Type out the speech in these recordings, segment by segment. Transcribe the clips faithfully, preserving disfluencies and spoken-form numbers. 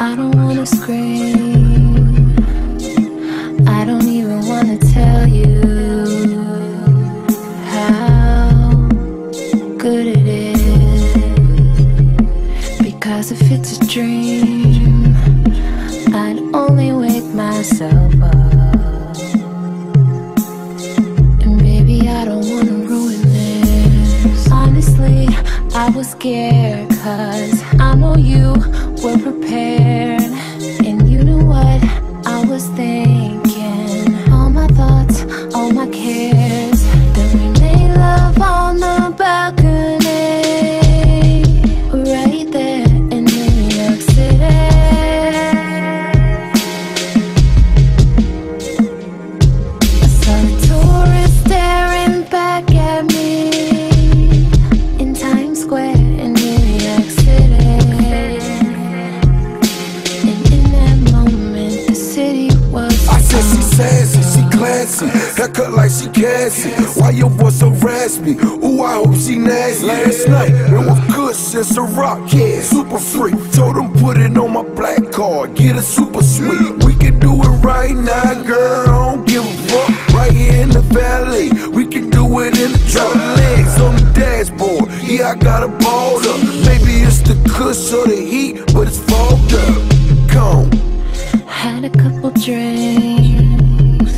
I don't wanna scream, I don't even wanna tell you how good it is. Because if it's a dream, I'd only wake myself up. And baby, I don't wanna ruin this. Honestly, I was scared, cause I know you were prepared. And you knew what I was thinking. All my thoughts, all my cares. Then we made love on the balcony, right there in New York City. I saw the tourists staring back at me in Times Square in New York City. And in that moment, the city was I said she sassy, she classy, haircut like she Cassie. Why your boy so raspy? Ooh, I hope she nasty. Last night, it was Kush and Ciroc, yeah, super free. Told him put it on my black card, get a super sweet. We can do it right now, girl, I don't give a fuck. Right here in the valley, we can do it in the truck. Legs on the dashboard, yeah, I got a boulder. Maybe it's the Kush or the heat, but it's fogged up. Gone. Had a couple drinks,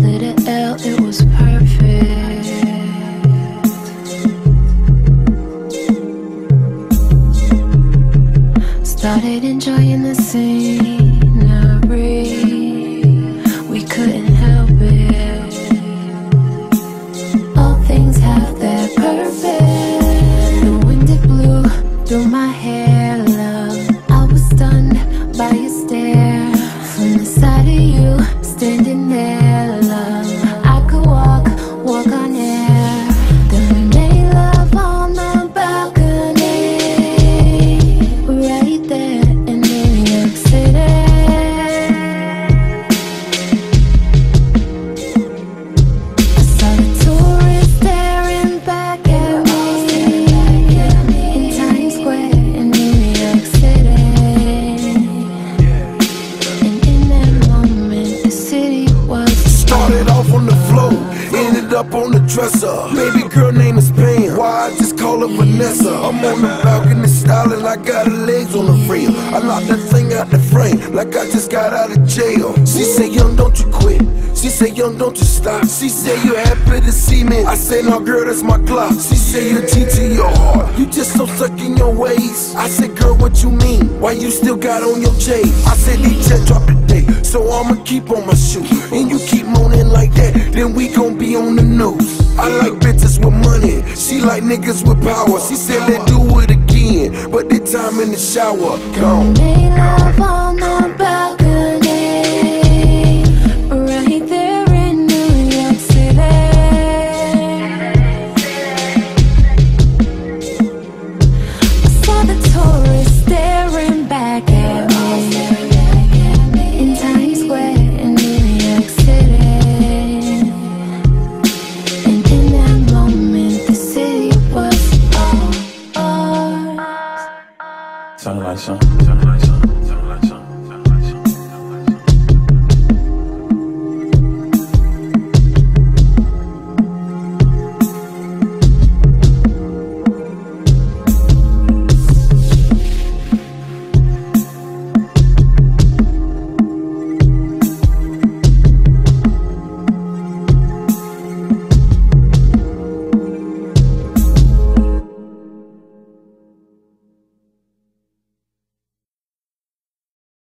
lit a L, it was perfect. Started enjoying the scenery, we couldn't help it. All things have their purpose. The wind it blew through my hair, love. I was stunned by your stare. From the side of you, standing there, love, I could walk, walk on air. Then we made love on the balcony, right there in New York City. I saw the tourists staring back at me in Times Square in New York City. And in that moment, the city was Started off on the floor, ended up on the dresser. Baby girl name is Pam, why I just call her Vanessa. I'm on the balcony styling, I got her legs on the rail. I knocked that thing out the frame, like I just got out of jail. She say, young, don't you quit. She say, young, don't you stop. She say, you happy to see me. I say, no, girl, that's my clock. She say, you're teaching your heart, you just so stuck in your ways. I say, girl, what you mean? Why you still got on your J's? I say, D J, drop it day, so I'ma keep on my shoe. And you keep moaning like that, then we gon' be on the news. I like bitches with money, she like niggas with power. She said, let's do it again, but this time in the shower. Gone.